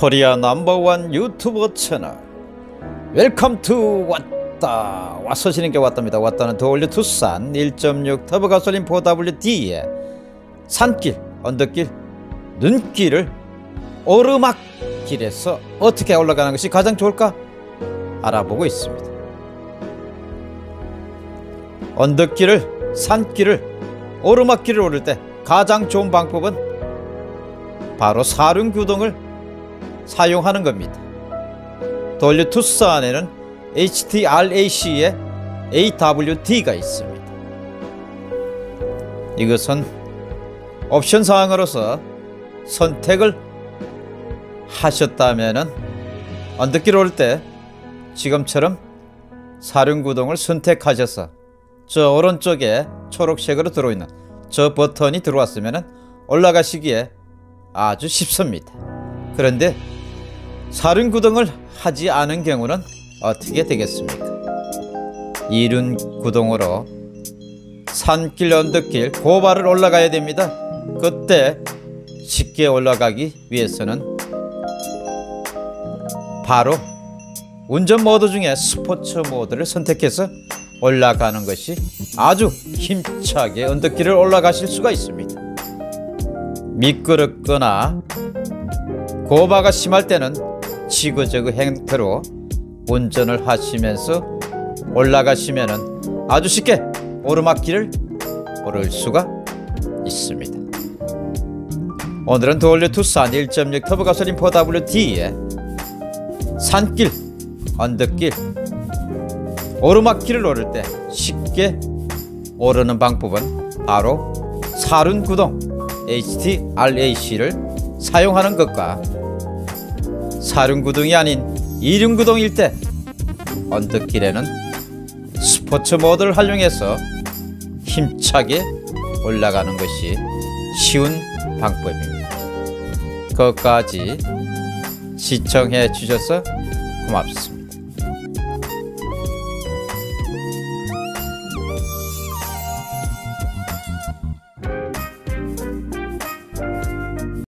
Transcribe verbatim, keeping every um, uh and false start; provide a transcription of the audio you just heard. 코리아 넘버원 유튜버 채널 웰컴 투 왔다. 와서 시는 게 왔답니다. 왔다는 더올류 투싼 일 점 육 터보 가솔린 포 더블유 디의 산길, 언덕길, 눈길을 오르막길에서 어떻게 올라가는 것이 가장 좋을까 알아보고 있습니다. 언덕길을, 산길을, 오르막길을 오를 때 가장 좋은 방법은 바로 사륜구동을 사용하는 겁니다. 더올류 투싼에는 에이치 티 알 에이 씨의 에이 더블유 디가 있습니다. 이것은 옵션 사항으로서 선택을 하셨다면 언덕길 올 때 지금처럼 사륜구동을 선택하셔서 저 오른쪽에 초록색으로 들어있는 저 버튼이 들어왔으면 올라가시기에 아주 쉽습니다. 그런데 사륜구동을 하지 않은 경우는 어떻게 되겠습니까? 이륜구동으로 산길, 언덕길, 고발을 올라가야 됩니다. 그때 쉽게 올라가기 위해서는 바로 운전 모드 중에 스포츠 모드를 선택해서 올라가는 것이 아주 힘차게 언덕길을 올라가실 수가 있습니다. 미끄럽거나 고바가 심할 때는 지그재그 행태로 운전을 하시면서 올라가시면 아주 쉽게 오르막길을 오를 수가 있습니다. 오늘은 더올류 투싼 일 점 육 터보 가솔린 포 더블유 디의 산길, 언덕길, 오르막길을 오를 때 쉽게 오르는 방법은 바로 사륜구동 에이치 티 알 에이 씨를 사용하는 것과 사륜구동이 아닌 이륜구동일 때 언덕길에는 스포츠 모드를 활용해서 힘차게 올라가는 것이 쉬운 방법입니다. 끝까지 시청해 주셔서 고맙습니다.